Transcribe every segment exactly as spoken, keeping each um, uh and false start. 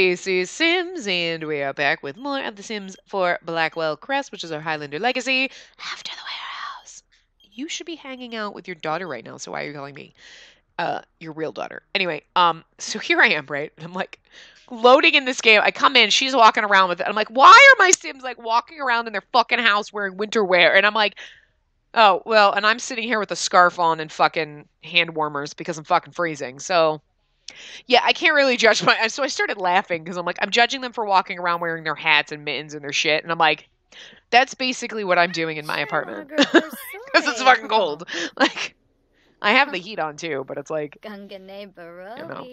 Spacey Sims, and we are back with more of The Sims for Blackwell Crest, which is our Highlander legacy, after the warehouse. You should be hanging out with your daughter right now, so why are you calling me? Uh, your real daughter. Anyway, um, so here I am, right? I'm like loading in this game. I come in, she's walking around with it. I'm like, why are my Sims like walking around in their fucking house wearing winter wear? And I'm like, oh, well, and I'm sitting here with a scarf on and fucking hand warmers because I'm fucking freezing. So, yeah, I can't really judge my, so I started laughing because I'm like, I'm judging them for walking around wearing their hats and mittens and their shit. And I'm like, that's basically what I'm doing in my apartment because it's fucking cold. Like, I have the heat on too, but it's like, you know,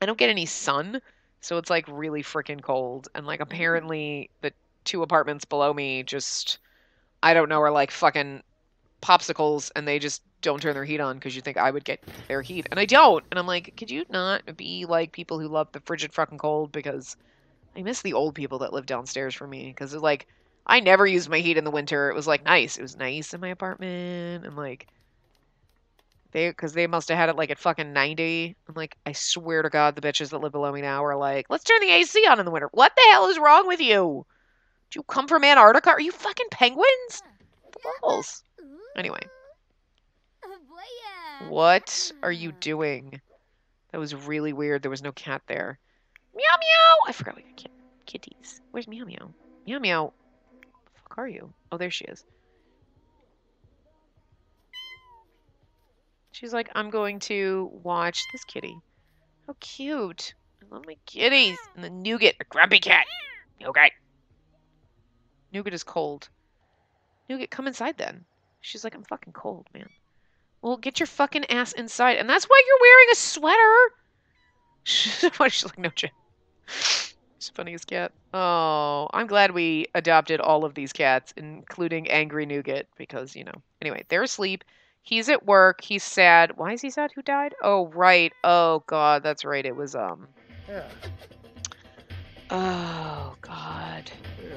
I don't get any sun. So it's like really freaking cold. And like, apparently the two apartments below me just, I don't know, are like fucking popsicles and they just don't turn their heat on because you think I would get their heat. And I don't. And I'm like, could you not be like people who love the frigid fucking cold? Because I miss the old people that live downstairs for me. Because it's like, I never used my heat in the winter. It was like nice. It was nice in my apartment. And like, they, because they must have had it like at fucking ninety. I'm like, I swear to God, the bitches that live below me now are like, let's turn the A C on in the winter. What the hell is wrong with you? Do you come from Antarctica? Are you fucking penguins? The balls. Anyway. What are you doing? That was really weird. There was no cat there. Meow meow! I forgot we got kit kitties. Where's Meow Meow? Meow Meow. Where the fuck are you? Oh, there she is. She's like, I'm going to watch this kitty. How cute. I love my kitties. And the Nougat, a grumpy cat. Nougat. Nougat is cold. Nougat, come inside then. She's like, I'm fucking cold, man. Well, get your fucking ass inside. And that's why you're wearing a sweater. She's like, no shit. She's the funniest cat. Oh, I'm glad we adopted all of these cats, including Angry Nougat, because, you know. Anyway, they're asleep. He's at work. He's sad. Why is he sad? Who died? Oh, right. Oh, God. That's right. It was, um. Yeah. Oh, God. Yeah.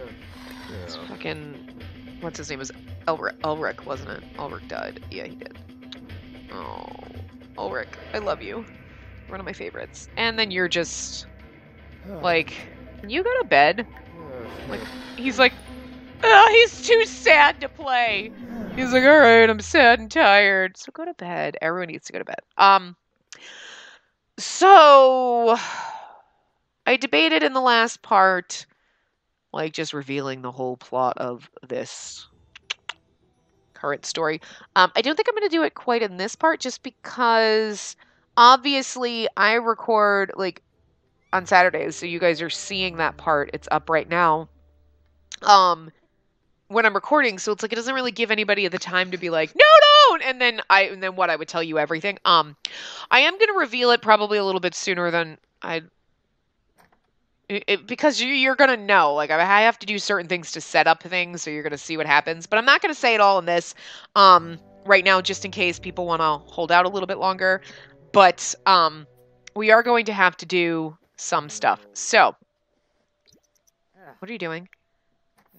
Yeah. It's fucking. What's his name? It was Elric. Elric, wasn't it? Elric died. Yeah, he did. Oh, Elric, I love you. One of my favorites. And then you're just like, can you go to bed? Like, he's like, oh, he's too sad to play. He's like, all right, I'm sad and tired. So go to bed. Everyone needs to go to bed. Um, so I debated in the last part, like just revealing the whole plot of this current story. Um, I don't think I'm going to do it quite in this part just because obviously I record like on Saturdays. So you guys are seeing that part. It's up right now um, when I'm recording. So it's like, it doesn't really give anybody the time to be like, no, don't. And then I, and then what I would tell you everything. Um, I am going to reveal it probably a little bit sooner than I, It, because you, you're going to know, like I have to do certain things to set up things. So you're going to see what happens, but I'm not going to say it all in this, um, right now, just in case people want to hold out a little bit longer, but, um, we are going to have to do some stuff. So what are you doing?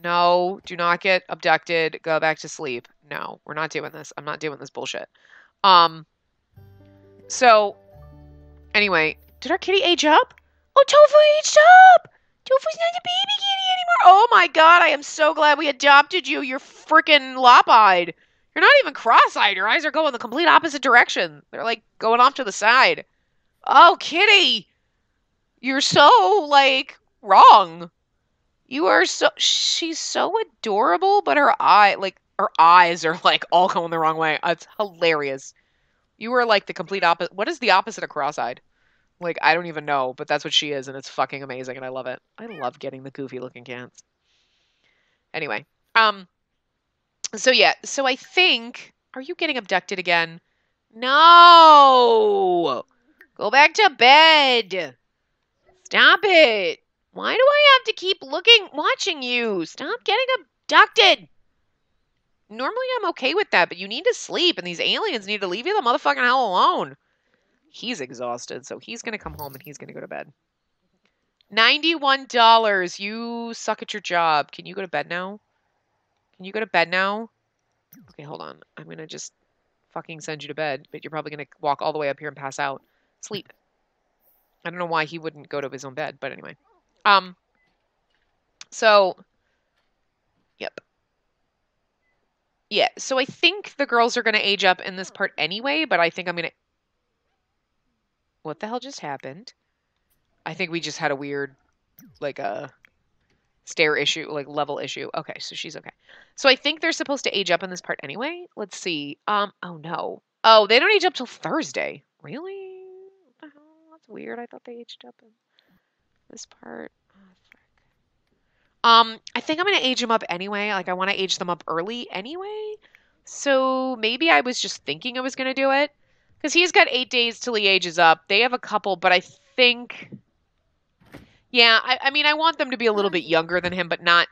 No, do not get abducted. Go back to sleep. No, we're not doing this. I'm not doing this bullshit. Um, so anyway, did our kitty age up? Oh, Tofu aged up! Tofu's not a baby kitty anymore! Oh my god, I am so glad we adopted you! You're freaking lop-eyed! You're not even cross-eyed! Your eyes are going the complete opposite direction! They're like, going off to the side. Oh, kitty! You're so, like, wrong! You are so- She's so adorable, but her eye- like, her eyes are, like, all going the wrong way. It's hilarious. You are, like, the complete opposite- What is the opposite of cross-eyed? Like, I don't even know, but that's what she is, and it's fucking amazing, and I love it. I love getting the goofy-looking cats. Anyway, um, so yeah, so I think, are you getting abducted again? No! Go back to bed! Stop it! Why do I have to keep looking, watching you? Stop getting abducted! Normally I'm okay with that, but you need to sleep, and these aliens need to leave you the motherfucking hell alone. He's exhausted, so he's going to come home and he's going to go to bed. ninety-one dollars. You suck at your job. Can you go to bed now? Can you go to bed now? Okay, hold on. I'm going to just fucking send you to bed, but you're probably going to walk all the way up here and pass out. Sleep. I don't know why he wouldn't go to his own bed, but anyway. Um, so, yep. Yeah, so I think the girls are going to age up in this part anyway, but I think I'm going to... What the hell just happened? I think we just had a weird, like, a stair issue, like, level issue. Okay, so she's okay. So I think they're supposed to age up in this part anyway. Let's see. Um, oh, no. Oh, they don't age up till Thursday. Really? Weird. I thought they aged up in this part. Oh, frick. Um, I think I'm going to age them up anyway. Like, I want to age them up early anyway. So maybe I was just thinking I was going to do it. Because he's got eight days till he ages up. They have a couple, but I think... Yeah, I, I mean, I want them to be a little bit younger than him, but not,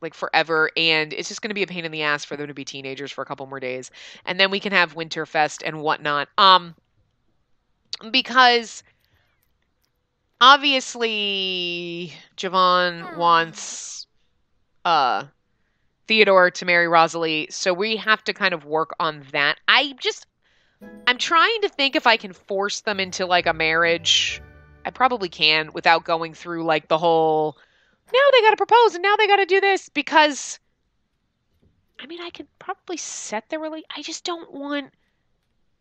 like, forever. And it's just going to be a pain in the ass for them to be teenagers for a couple more days. And then we can have Winterfest and whatnot. Um... Because, obviously, Javon wants uh, Theodore to marry Rosalie, so we have to kind of work on that. I just, I'm trying to think if I can force them into, like, a marriage. I probably can without going through, like, the whole, now they gotta propose, and now they gotta do this, because, I mean, I could probably set the relationship. I just don't want...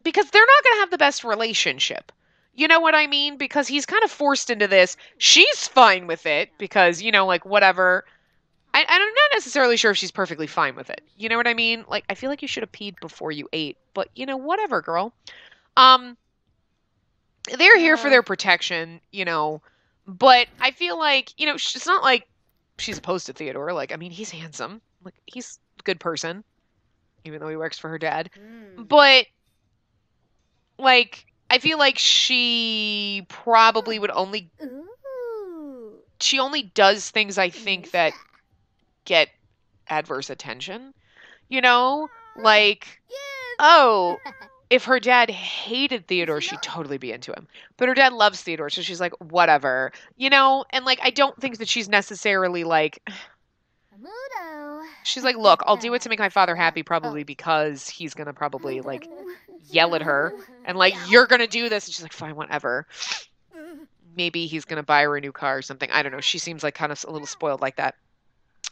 Because they're not going to have the best relationship. You know what I mean? Because he's kind of forced into this. She's fine with it because, you know, like, whatever. I, I'm not necessarily sure if she's perfectly fine with it. You know what I mean? Like, I feel like you should have peed before you ate. But, you know, whatever, girl. Um, they're here for their protection, you know. But I feel like, you know, it's not like she's opposed to Theodore. Like, I mean, he's handsome. Like, he's a good person. Even though he works for her dad. Mm. But... Like, I feel like she probably would only... Ooh. She only does things, I think, that get adverse attention. You know? Like, oh, if her dad hated Theodore, she'd totally be into him. But her dad loves Theodore, so she's like, whatever. You know? And, like, I don't think that she's necessarily, like... She's like, look, I'll do it to make my father happy, probably because he's going to probably, like, yell at her. And, like, you're going to do this. And she's like, fine, whatever. Maybe he's going to buy her a new car or something. I don't know. She seems, like, kind of a little spoiled like that.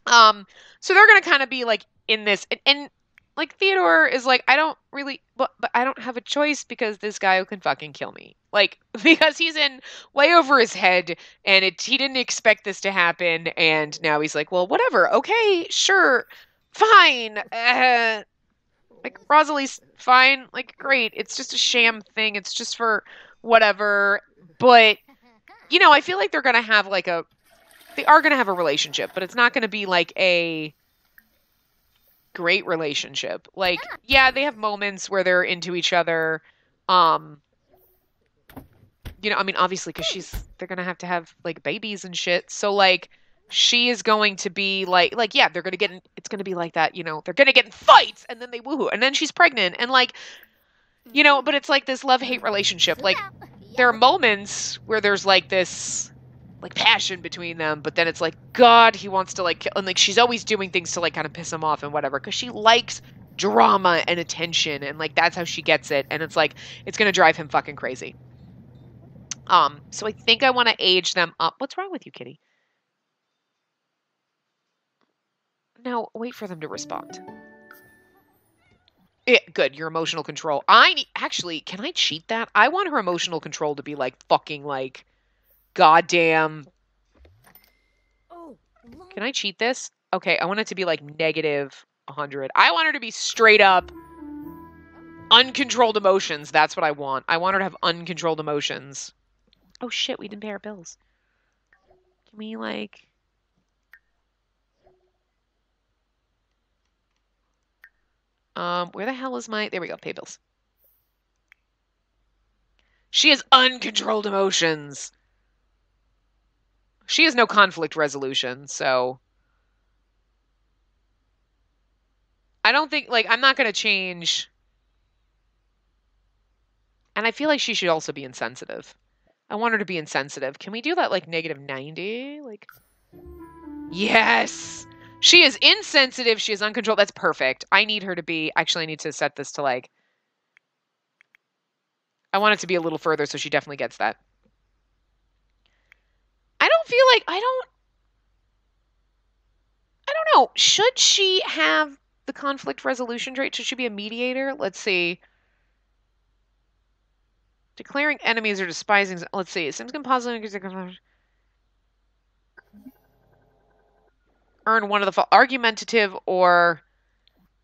Um, so they're going to kind of be, like, in this. And, and, like, Theodore is like, I don't really, but, but I don't have a choice because this guy can fucking kill me. Like, because he's in way over his head and it, he didn't expect this to happen. And now he's like, well, whatever. Okay, sure. Fine. Uh, like, Rosalie's fine. Like, great. It's just a sham thing. It's just for whatever. But, you know, I feel like they're going to have like a, they are going to have a relationship, but it's not going to be like a great relationship. Like, yeah, they have moments where they're into each other. Um, You know, I mean, obviously, because she's, they're going to have to have, like, babies and shit. So, like, she is going to be, like, like, yeah, they're going to get, in, it's going to be like that, you know, they're going to get in fights, and then they woohoo, and then she's pregnant, and, like, you know, but it's, like, this love-hate relationship. Like, there are moments where there's, like, this, like, passion between them, but then it's, like, God, he wants to, like, kill, and, like, she's always doing things to, like, kind of piss him off and whatever, because she likes drama and attention, and, like, that's how she gets it, and it's, like, it's going to drive him fucking crazy. Um, so I think I want to age them up. What's wrong with you, kitty? No, wait for them to respond. Yeah, good, your emotional control. I need, actually, can I cheat that? I want her emotional control to be like fucking like goddamn. Can I cheat this? Okay, I want it to be like negative one hundred. I want her to be straight up uncontrolled emotions. That's what I want. I want her to have uncontrolled emotions. Oh, shit, we didn't pay our bills. Can we, like... Um, where the hell is my... There we go, pay bills. She has uncontrolled emotions. She has no conflict resolution, so... I don't think... Like, I'm not going to change... And I feel like she should also be insensitive. I want her to be insensitive. Can we do that, like, negative ninety? Like, yes! She is insensitive. She is uncontrolled. That's perfect. I need her to be... Actually, I need to set this to, like... I want it to be a little further, so she definitely gets that. I don't feel like, I don't, I don't know. Should she have the conflict resolution trait? Should she be a mediator? Let's see. Declaring enemies or despising, let's see. Sims can positively earn one of the argumentative or,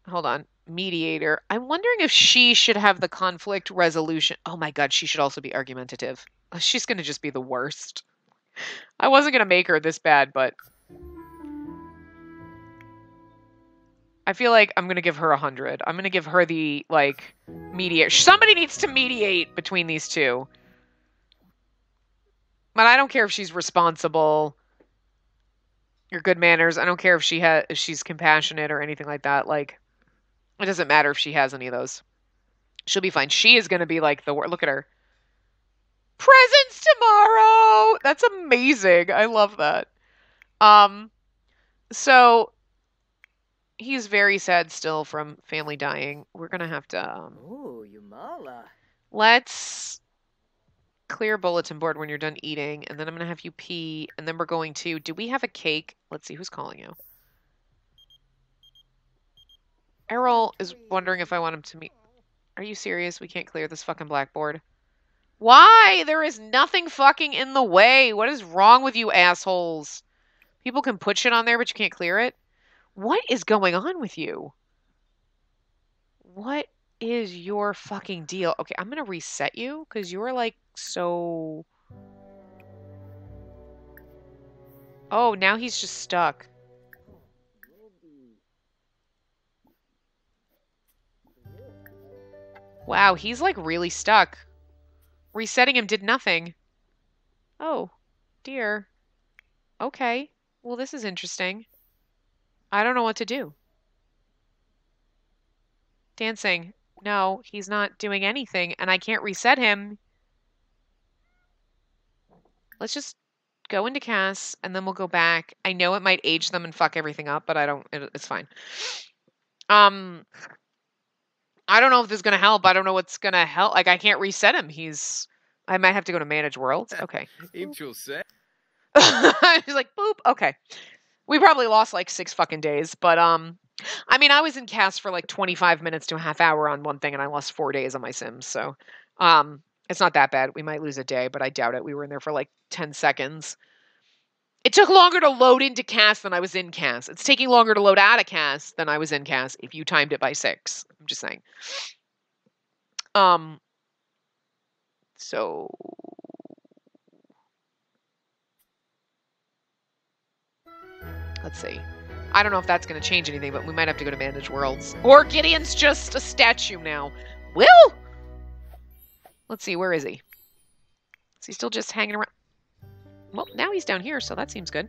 hold on, mediator. I'm wondering if she should have the conflict resolution. Oh my God, she should also be argumentative. She's going to just be the worst. I wasn't going to make her this bad, but I feel like I'm going to give her a hundred. I'm going to give her the, like, mediate. Somebody needs to mediate between these two. But I don't care if she's responsible or good manners. I don't care if she ha if she's compassionate or anything like that. Like, it doesn't matter if she has any of those. She'll be fine. She is going to be, like, the worst. Look at her. Presents tomorrow! That's amazing. I love that. Um, so... He's very sad still from family dying. We're going to have to... Um, Ooh, Yumala. Let's clear bulletin board when you're done eating. And then I'm going to have you pee. And then we're going to... Do we have a cake? Let's see. Who's calling you? Errol is wondering if I want him to meet... Are you serious? We can't clear this fucking blackboard. Why? There is nothing fucking in the way. What is wrong with you assholes? People can put shit on there, but you can't clear it? What is going on with you? What is your fucking deal? Okay, I'm going to reset you because you were like so... Oh, now he's just stuck. Wow, he's like really stuck. Resetting him did nothing. Oh, dear. Okay. Well, this is interesting. I don't know what to do. Dancing. No, he's not doing anything, and I can't reset him. Let's just go into Cass, and then we'll go back. I know it might age them and fuck everything up, but I don't... It, it's fine. Um, I don't know if this is going to help. I don't know what's going to help. Like, I can't reset him. He's... I might have to go to Manage World. Okay. He's like, boop. Okay. We probably lost like six fucking days, but, um, I mean, I was in Cass for like twenty-five minutes to a half hour on one thing, and I lost four days on my Sims, so, um, it's not that bad. We might lose a day, but I doubt it. We were in there for like ten seconds. It took longer to load into Cass than I was in Cass. It's taking longer to load out of Cass than I was in Cass if you timed it by six. I'm just saying. Um, so... Let's see. I don't know if that's going to change anything, but we might have to go to Manage Worlds. Or Gideon's just a statue now. Will! Let's see, where is he? Is he still just hanging around? Well, now he's down here, so that seems good.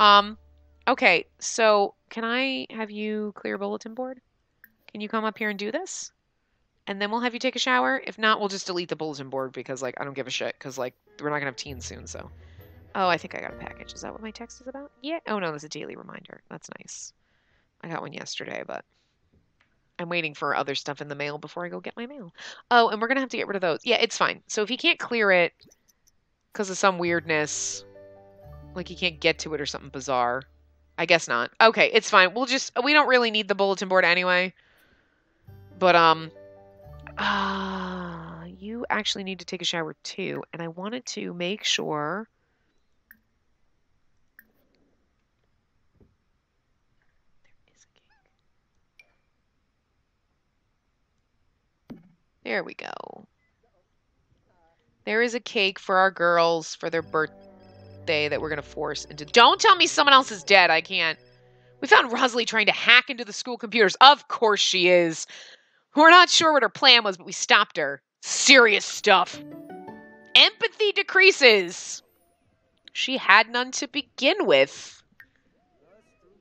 Um, okay, so can I have you clear bulletin board? Can you come up here and do this? And then we'll have you take a shower. If not, we'll just delete the bulletin board because, like, I don't give a shit. Because, like, we're not going to have teens soon, so... Oh, I think I got a package. Is that what my text is about? Yeah. Oh, no, there's a daily reminder. That's nice. I got one yesterday, but I'm waiting for other stuff in the mail before I go get my mail. Oh, and we're going to have to get rid of those. Yeah, it's fine. So if he can't clear it because of some weirdness, like he can't get to it or something bizarre, I guess not. Okay, it's fine. We'll just, we don't really need the bulletin board anyway. But, um, uh, you actually need to take a shower too. And I wanted to make sure... There we go. There is a cake for our girls for their birthday that we're going to force into... Don't tell me someone else is dead. I can't. We found Rosalie trying to hack into the school computers. Of course she is. We're not sure what her plan was, but we stopped her. Serious stuff. Empathy decreases. She had none to begin with.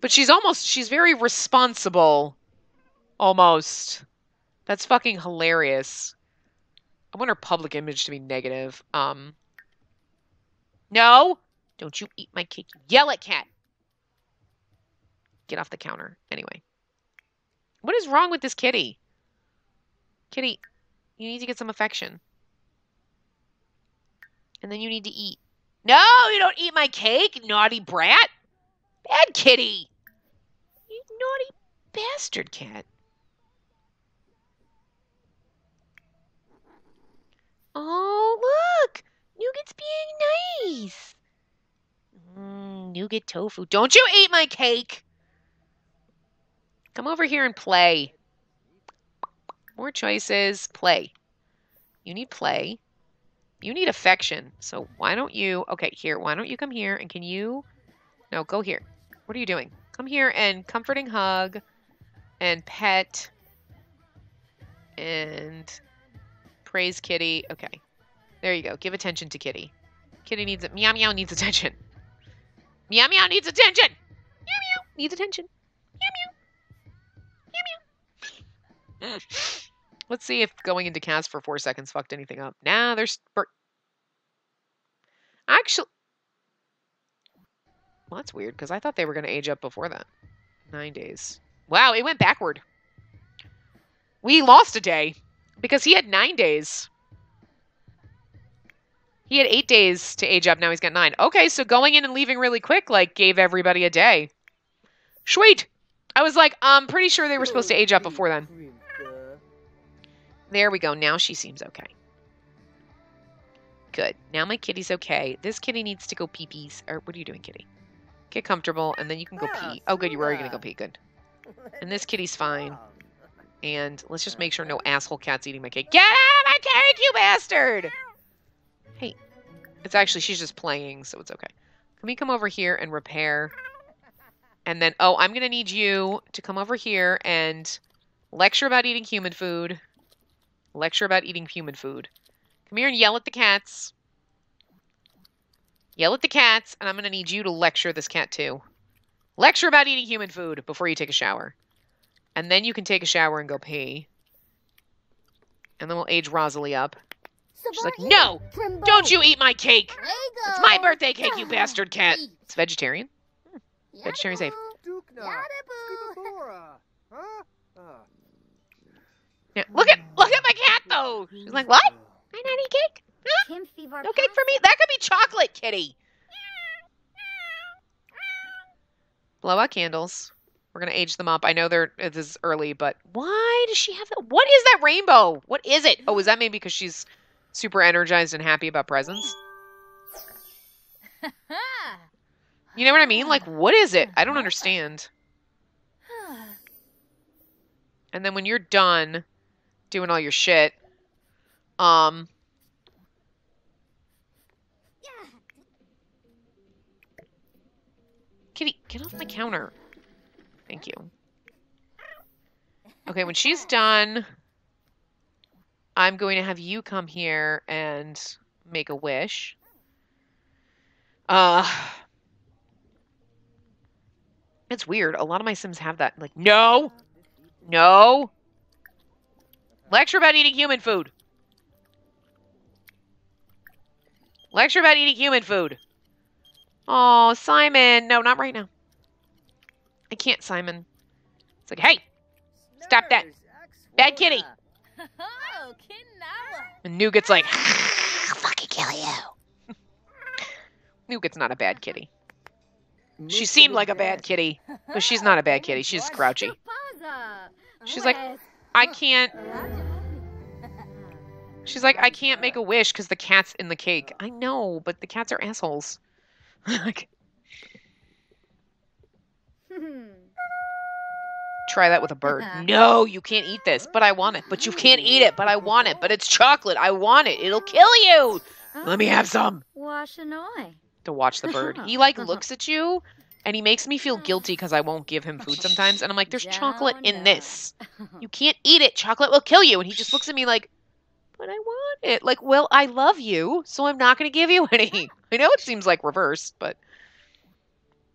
But she's almost... She's very responsible. Almost. That's fucking hilarious. I want her public image to be negative. Um, no! Don't you eat my cake. Yell at cat! Get off the counter. Anyway. What is wrong with this kitty? Kitty, you need to get some affection. And then you need to eat. No, you don't eat my cake, naughty brat. Bad kitty. You naughty bastard cat. Oh, look. Nougat's being nice. Mm, nougat tofu. Don't you eat my cake. Come over here and play. More choices. Play. You need play. You need affection. So why don't you... Okay, here. Why don't you come here and can you... No, go here. What are you doing? Come here and comforting hug and pet and praise kitty. Okay. There you go. Give attention to kitty. Kitty needs it. Meow meow needs attention. Meow meow needs attention. Meow meow needs attention. Meow meow. Meow meow. Let's see if going into cast for four seconds fucked anything up. Nah, there's... Actually... Well, that's weird, because I thought they were going to age up before that. Nine days. Wow, it went backward. We lost a day, because he had nine days. He had eight days to age up, now he's got nine. Okay, so going in and leaving really quick, like, gave everybody a day. Sweet! I was like, I'm pretty sure they were supposed to age up before then. There we go, now she seems okay. Good, now my kitty's okay. This kitty needs to go pee-pees. Or, what are you doing, kitty? Get comfortable, and then you can go pee. Oh, good, you were already going to go pee. Good. And this kitty's fine. And let's just make sure no asshole cat's eating my cake. Get out of my cake, you bastard! Hey. It's actually, she's just playing, so it's okay. Can we come over here and repair? And then, oh, I'm going to need you to come over here and lecture about eating human food. Lecture about eating human food. Come here and yell at the cats. Yell at the cats, and I'm going to need you to lecture this cat, too. Lecture about eating human food before you take a shower. And then you can take a shower and go pee. And then we'll age Rosalie up. She's like, no! Don't you eat my cake! It's my birthday cake, you bastard cat! It's vegetarian. Vegetarian safe. Now, look at look at my cat, though! She's like, what? I not eat cake? Huh? No cake for me? That could be chocolate, kitty. Blow out candles. We're going to age them up. I know they're this is early, but why does she have that? What is that rainbow? What is it? Oh, is that maybe because she's super energized and happy about presents? You know what I mean? Like, what is it? I don't understand. And then when you're done doing all your shit, Um, kitty, get off my counter. Thank you. Okay, when she's done, I'm going to have you come here and make a wish. Uh, it's weird. A lot of my Sims have that. Like, no, no. Lecture about eating human food. Lecture about eating human food. Oh, Simon. No, not right now. I can't, Simon. It's like, hey, stop that. Bad kitty. And Nougat's like, I'll fucking kill you. Nougat's not a bad kitty. She seemed like a bad kitty, but she's not a bad kitty. She's grouchy. She's like, I can't... She's like, I can't make a wish because the cat's in the cake. I know, but the cats are assholes. Try that with a bird. No, you can't eat this, but I want it. But you can't eat it, but I want it. But it's chocolate. I want it. It'll kill you. Let me have some. To watch the bird. He, like, looks at you, and he makes me feel guilty because I won't give him food sometimes. And I'm like, there's chocolate in this. You can't eat it. Chocolate will kill you. And he just looks at me like... But I want it. Like, well, I love you, so I'm not going to give you any. I know it seems like reverse, but...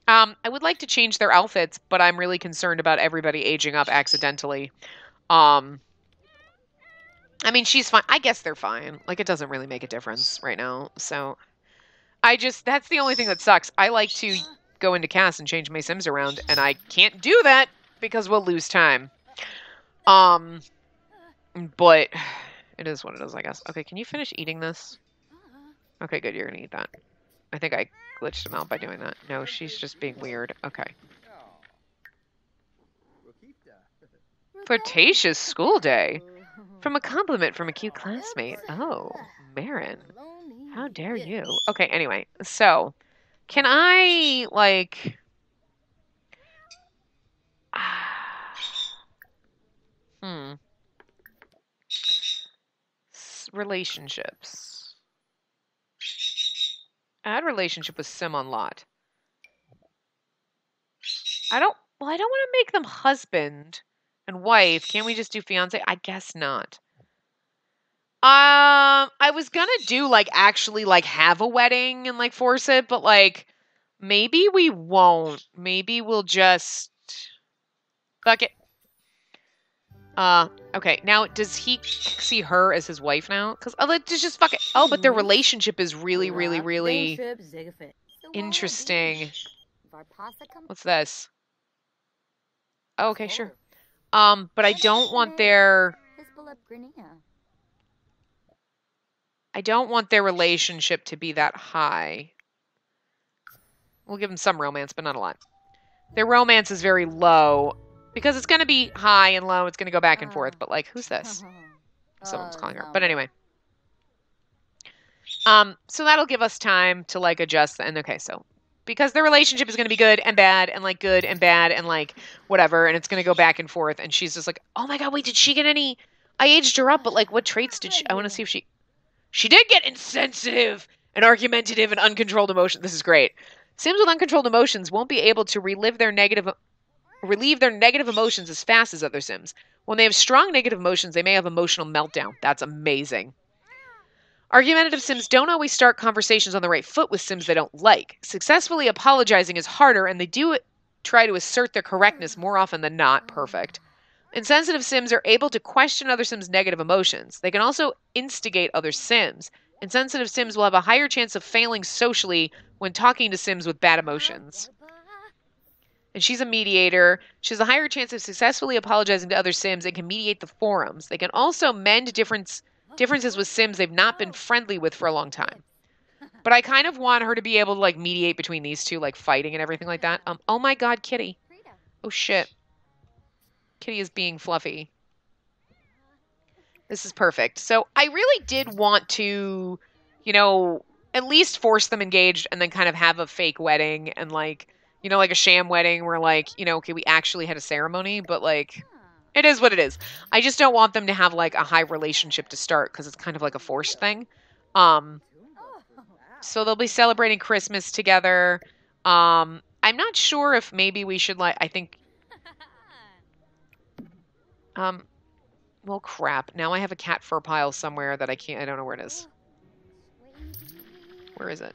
Um, I would like to change their outfits, but I'm really concerned about everybody aging up accidentally. Um, I mean, she's fine. I guess they're fine. Like, it doesn't really make a difference right now. So, I just... That's the only thing that sucks. I like to go into cast and change my Sims around, and I can't do that because we'll lose time. Um, but... It is what it is, I guess. Okay, can you finish eating this? Okay, good. You're going to eat that. I think I glitched him out by doing that. No, she's just being weird. Okay. Flirtatious school day. From a compliment from a cute classmate. Oh, Marin. How dare you? Okay, anyway. So, can I, like... hmm. Relationships. Add relationship with Sim on lot. I don't... Well, I don't want to make them husband... and wife. Can't we just do fiance? I guess not. Um, I was gonna do like actually like have a wedding and like force it, but like maybe we won't. Maybe we'll just fuck it. Uh, okay. Now, does he see her as his wife now? Because oh, let's just fuck it. Oh, but their relationship is really, really, really interesting. What's this? Oh, okay, sure. Um, but I don't want their, I don't want their relationship to be that high. We'll give them some romance, but not a lot. Their romance is very low because it's going to be high and low. It's going to go back and forth, but like, who's this? Someone's calling her, but anyway. Um, so that'll give us time to like adjust the, and okay, so. Because their relationship is going to be good and bad and, like, good and bad and, like, whatever. And it's going to go back and forth. And she's just like, oh, my God, wait, did she get any... I aged her up, but, like, what traits did she... I want to see if she... She did get insensitive and argumentative and uncontrolled emotion. This is great. Sims with uncontrolled emotions won't be able to relive their negative... relieve their negative emotions as fast as other Sims. When they have strong negative emotions, they may have emotional meltdown. That's amazing. Argumentative Sims don't always start conversations on the right foot with Sims they don't like. Successfully apologizing is harder, and they do try to assert their correctness more often than not. Perfect. Insensitive Sims are able to question other Sims' negative emotions. They can also instigate other Sims. Insensitive Sims will have a higher chance of failing socially when talking to Sims with bad emotions. And she's a mediator. She has a higher chance of successfully apologizing to other Sims and can mediate the forums. They can also mend different... differences with Sims they've not been friendly with for a long time. But I kind of want her to be able to, like, mediate between these two, like, fighting and everything like that. Um, oh my God, Kitty. Oh shit. Kitty is being fluffy. This is perfect. So I really did want to, you know, at least force them engaged and then kind of have a fake wedding and, like, you know, like a sham wedding where, like, you know, okay, we actually had a ceremony, but, like... it is what it is. I just don't want them to have, like, a high relationship to start because it's kind of like a forced thing. Um, so they'll be celebrating Christmas together. Um, I'm not sure if maybe we should, like, I think... Um, well, crap. Now I have a cat fur pile somewhere that I can't... I don't know where it is. Where is it?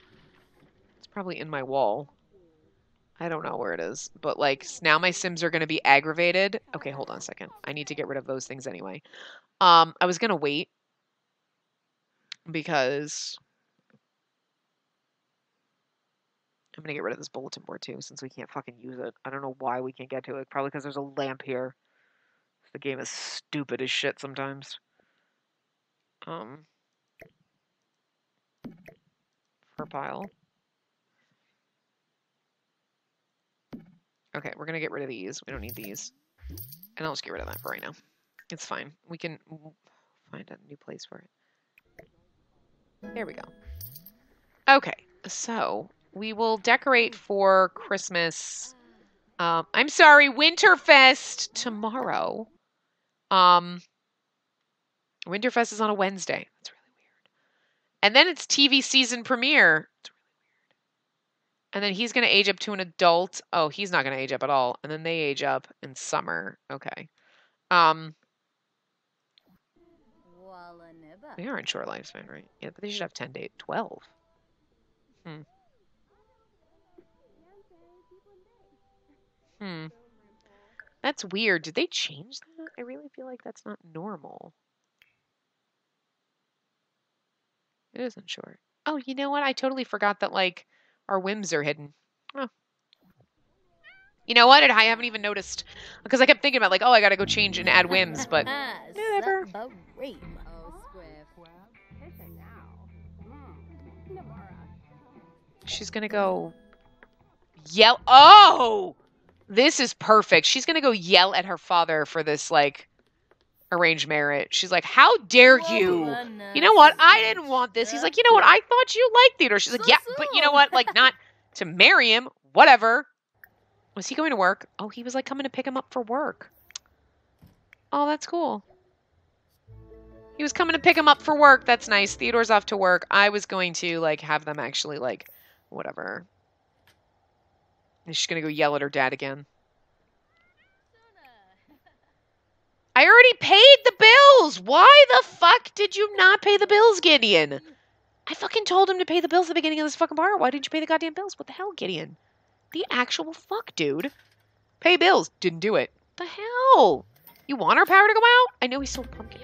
It's probably in my wall. I don't know where it is, but like now my Sims are going to be aggravated. Okay, hold on a second. I need to get rid of those things anyway. Um, I was going to wait because I'm going to get rid of this bulletin board too, since we can't fucking use it. I don't know why we can't get to it. Probably because there's a lamp here. The game is stupid as shit sometimes. Um, fur pile. Okay, we're going to get rid of these. We don't need these. And I'll just get rid of that for right now. It's fine. We can find a new place for it. There we go. Okay, so we will decorate for Christmas. Um, I'm sorry, Winterfest tomorrow. Um, Winterfest is on a Wednesday. That's really weird. And then it's T V season premiere. It's And then he's going to age up to an adult. Oh, he's not going to age up at all. And then they age up in summer. Okay. Um, they are in short lifespan, right? Yeah, but they should have ten to eight. twelve. Hmm. Hmm. That's weird. Did they change that? I really feel like that's not normal. It isn't short. Oh, you know what? I totally forgot that, like... our whims are hidden. Oh. You know what? I haven't even noticed. Because I kept thinking about, like, oh, I gotta go change and add whims, but... never. She's gonna go yell. Oh, this is perfect. She's gonna go yell at her father for this like arranged marriage. She's like, "How dare you? You know what? I didn't want this." He's like, "You know what? I thought you liked Theodore." She's like, "Yeah, but you know what? Like, not to marry him. Whatever." Was he going to work? Oh, he was like coming to pick him up for work. Oh, that's cool. He was coming to pick him up for work. That's nice. Theodore's off to work. I was going to like have them actually like whatever. Is she gonna go yell at her dad again? I already paid the bills. Why the fuck did you not pay the bills, Gideon? I fucking told him to pay the bills at the beginning of this fucking part. Why didn't you pay the goddamn bills? What the hell, Gideon? The actual fuck, dude. Pay bills. Didn't do it. What the hell? You want our power to go out? I know he's so pumpkin.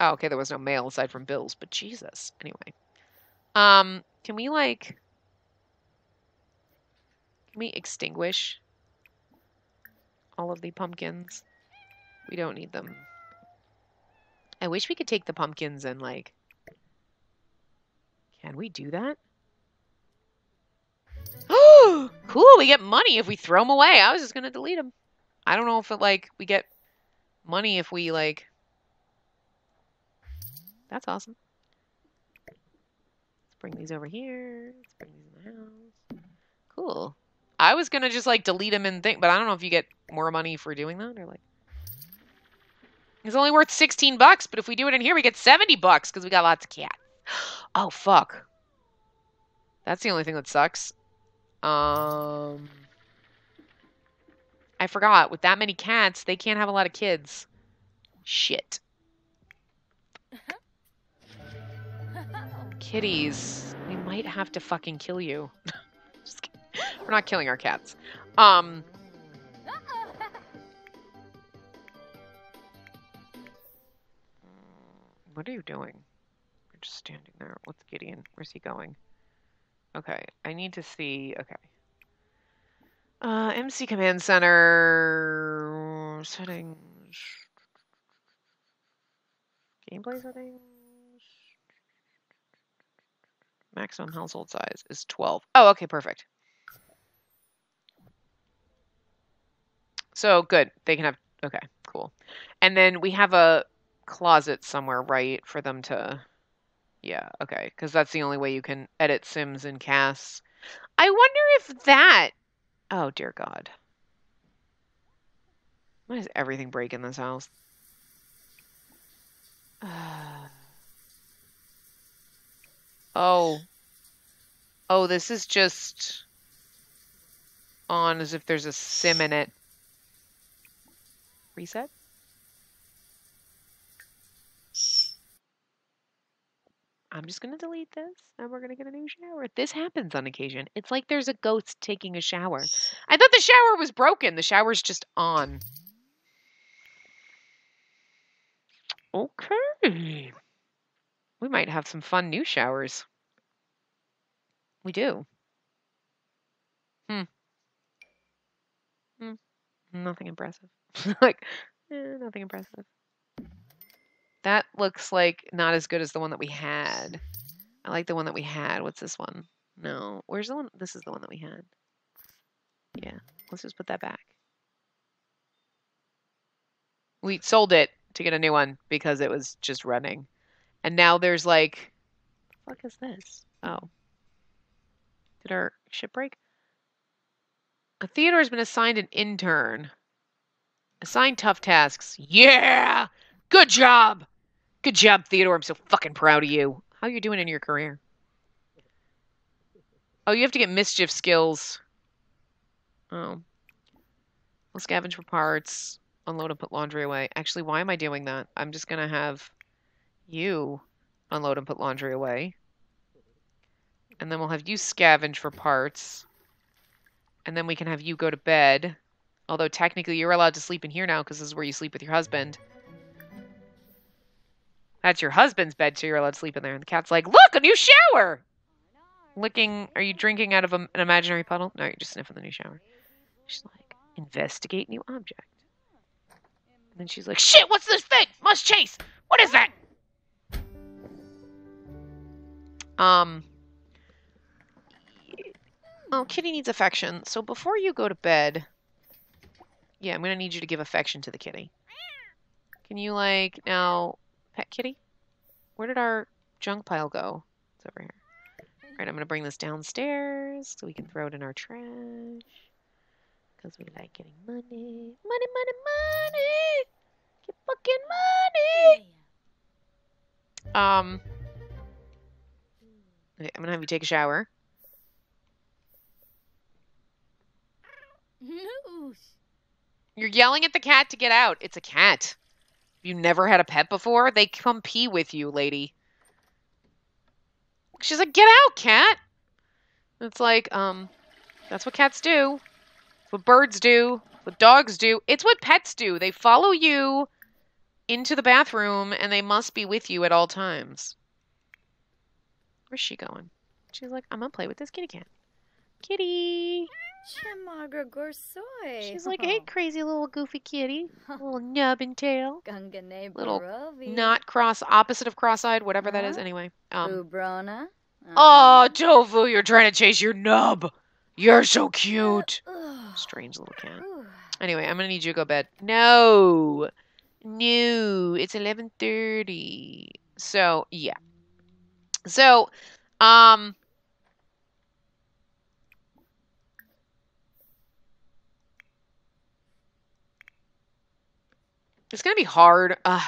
Oh, okay. There was no mail aside from bills, but Jesus. Anyway. Um, can we like... Can we extinguish all of the pumpkins? We don't need them. I wish we could take the pumpkins and like... Can we do that? Oh, cool. We get money if we throw them away. I was just going to delete them. I don't know if it like we get money if we like... That's awesome. Let's bring these over here. Let's bring these in the house. Cool. I was going to just like delete them and think, but I don't know if you get more money for doing that or like... It's only worth sixteen bucks, but if we do it in here, we get seventy bucks because we got lots of cat. Oh, fuck. That's the only thing that sucks. Um, I forgot. With that many cats, they can't have a lot of kids. Shit. Kitties, we might have to fucking kill you. Just kidding. We're not killing our cats. Um. What are you doing? You're just standing there. What's Gideon? Where's he going? Okay, I need to see. Okay. Uh, M C Command Center settings. Gameplay settings. Maximum household size is twelve. Oh, okay, perfect. So good. They can have. Okay, cool. And then we have a closet somewhere, right, for them to. Yeah, okay, because that's the only way you can edit Sims and casts. I wonder if that... Oh, dear God. Why does everything break in this house? Uh... Oh. Oh, this is just... on as if there's a Sim in it. Reset? I'm just going to delete this, and we're going to get a new shower. This happens on occasion. It's like there's a ghost taking a shower. I thought the shower was broken. The shower's just on. Okay. We might have some fun new showers. We do. Hmm. Hmm. Nothing impressive. Like, eh, nothing impressive. That looks like not as good as the one that we had. I like the one that we had. What's this one? No. Where's the one? This is the one that we had. Yeah. Let's just put that back. We sold it to get a new one because it was just running. And now there's like... What the fuck is this? Oh. Did our ship break? Theodore's been assigned an intern. Assigned tough tasks. Yeah! Good job! Good job, Theodore. I'm so fucking proud of you. How are you doing in your career? Oh, you have to get mischief skills. Oh. We'll scavenge for parts. Unload and put laundry away. Actually, why am I doing that? I'm just going to have you unload and put laundry away. And then we'll have you scavenge for parts. And then we can have you go to bed. Although technically you're allowed to sleep in here now because this is where you sleep with your husband. That's your husband's bed, so you're allowed to sleep in there. And the cat's like, look, a new shower! Licking, are you drinking out of a, an imaginary puddle? No, you're just sniffing the new shower. She's like, investigate new object. And then she's like, shit, what's this thing? Must chase! What is that? Um, Oh, kitty needs affection. So before you go to bed, yeah, I'm going to need you to give affection to the kitty. Can you, like, now pet kitty? Where did our junk pile go? It's over here. All right, I'm going to bring this downstairs so we can throw it in our trash. Because we like getting money. Money, money, money! Get fucking money! Um. Okay, I'm going to have you take a shower. You're yelling at the cat to get out. It's a cat. You never had a pet before? They come pee with you, lady. She's like, get out, cat. It's like, um, that's what cats do. It's what birds do. It's what dogs do. It's what pets do. They follow you into the bathroom, and they must be with you at all times. Where's she going? She's like, I'm going to play with this kitty cat. Kitty. She's like, hey, crazy little goofy kitty. Little nub and tail. Little not cross, opposite of cross-eyed, whatever that is, anyway. Um, oh, Tofu, you're trying to chase your nub. You're so cute. Strange little cat. Anyway, I'm going to need you to go to bed. No. No. It's eleven thirty. So, yeah. So, um... it's going to be hard. Uh,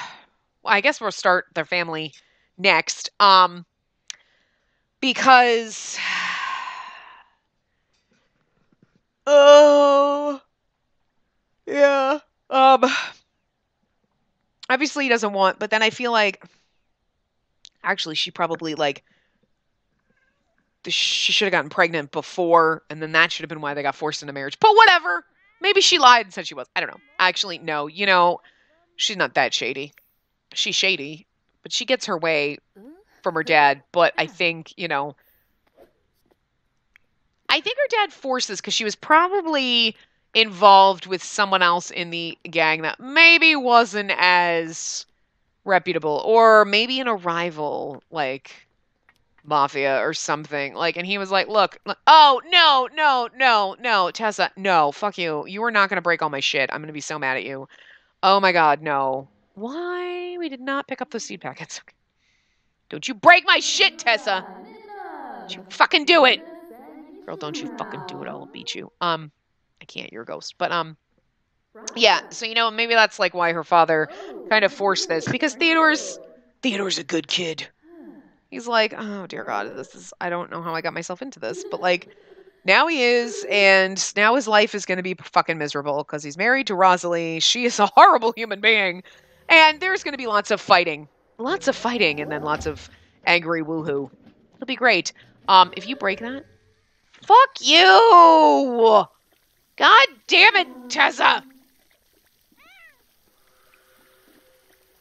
well, I guess we'll start their family next. Um, because... oh... yeah. Um, obviously he doesn't want... but then I feel like... actually, she probably, like... she should have gotten pregnant before. And then that should have been why they got forced into marriage. But whatever! Maybe she lied and said she was. I don't know. Actually, no. You know... she's not that shady. She's shady, but she gets her way from her dad. But I think, you know, I think her dad forces, because she was probably involved with someone else in the gang that maybe wasn't as reputable, or maybe in a rival, like, mafia or something. Like, and he was like, look, look oh, no, no, no, no, Tessa, no, fuck you. You are not going to break all my shit. I'm going to be so mad at you. Oh my god, no. Why? We did not pick up those seed packets. Don't you break my shit, Tessa! Don't you fucking do it! Girl, don't you fucking do it, I'll beat you. Um, I can't, you're a ghost. But, um, yeah, so, you know, maybe that's, like, why her father kind of forced this. Because Theodore's... Theodore's a good kid. He's like, oh, dear god, this is... I don't know how I got myself into this, but, like... now he is, and now his life is going to be fucking miserable because he's married to Rosalie. She is a horrible human being, and there's going to be lots of fighting. Lots of fighting, and then lots of angry woohoo. It'll be great. Um, if you break that... fuck you! God damn it, Tessa! I'm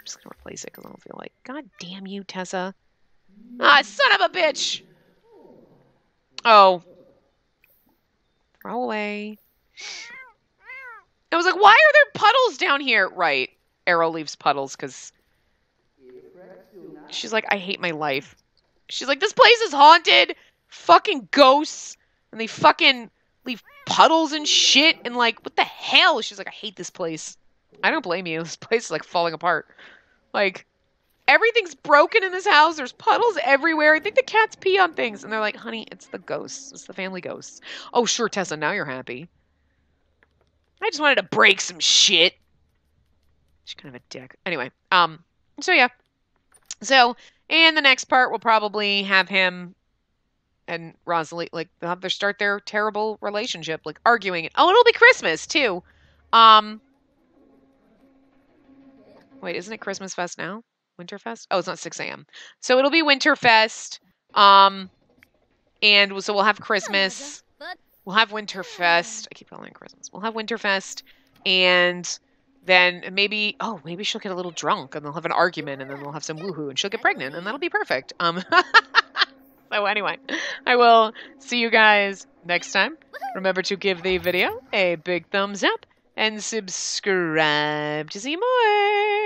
just going to replace it because I don't feel like... god damn you, Tessa. Ah, son of a bitch! Oh... throw away. I was like, why are there puddles down here? Right. Arrow leaves puddles because... she's like, I hate my life. She's like, this place is haunted. Fucking ghosts. And they fucking leave puddles and shit. And like, what the hell? She's like, I hate this place. I don't blame you. This place is like falling apart. Like, everything's broken in this house. There's puddles everywhere. I think the cats pee on things. And they're like, honey, it's the ghosts. It's the family ghosts. Oh, sure, Tessa, now you're happy. I just wanted to break some shit. She's kind of a dick. Anyway, um, so yeah. So, and the next part will probably have him and Rosalie, like, they'll have to start their terrible relationship, like, arguing. Oh, it'll be Christmas, too. Um, wait, isn't it Christmas Fest now? Winterfest? Oh, it's not six A M So it'll be Winterfest. Um, and so we'll have Christmas. We'll have Winterfest. I keep calling it Christmas. We'll have Winterfest. And then maybe, oh, maybe she'll get a little drunk and they'll have an argument and then we'll have some woohoo and she'll get pregnant and that'll be perfect. Um, so anyway, I will see you guys next time. Remember to give the video a big thumbs up and subscribe to see more.